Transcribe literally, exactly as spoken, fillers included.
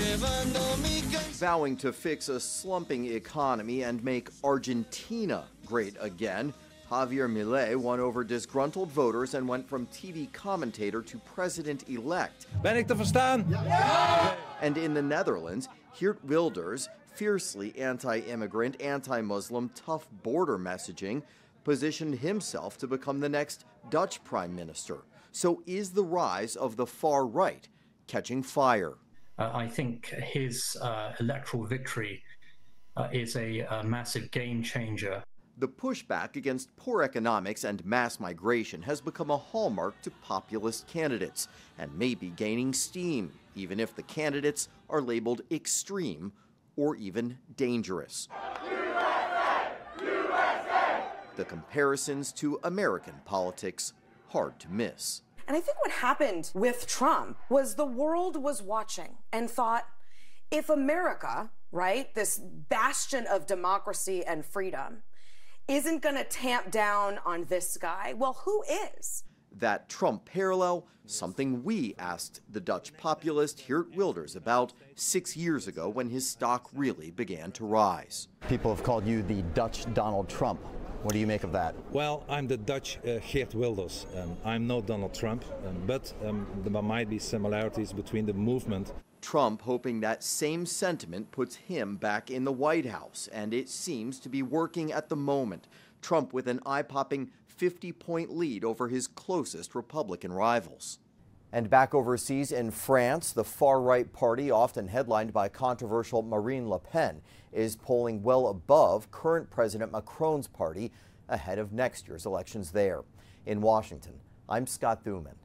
Vowing to fix a slumping economy and make Argentina great again, Javier Milei won over disgruntled voters and went from T V commentator to president-elect. Ben ik te verstaan? Yeah. And in the Netherlands, Geert Wilders, fiercely anti-immigrant, anti-Muslim, tough border messaging, positioned himself to become the next Dutch prime minister. So is the rise of the far right catching fire? Uh, I think his uh, electoral victory uh, is a, a massive game changer. The pushback against poor economics and mass migration has become a hallmark to populist candidates and may be gaining steam, even if the candidates are labeled extreme or even dangerous. U S A! U S A! The comparisons to American politics, hard to miss. And I think what happened with Trump was the world was watching and thought, if America, right, this bastion of democracy and freedom, isn't going to tamp down on this guy, well, who is? That Trump parallel, something we asked the Dutch populist Geert Wilders about six years ago when his stock really began to rise. People have called you the Dutch Donald Trump. What do you make of that? Well, I'm the Dutch uh, Geert Wilders. Um, I'm no Donald Trump, um, but um, there might be similarities between the movement. Trump hoping that same sentiment puts him back in the White House, and it seems to be working at the moment. Trump with an eye-popping fifty-point lead over his closest Republican rivals. And back overseas in France, the far-right party, often headlined by controversial Marine Le Pen, is polling well above current President Macron's party ahead of next year's elections there. In Washington, I'm Scott Thuman.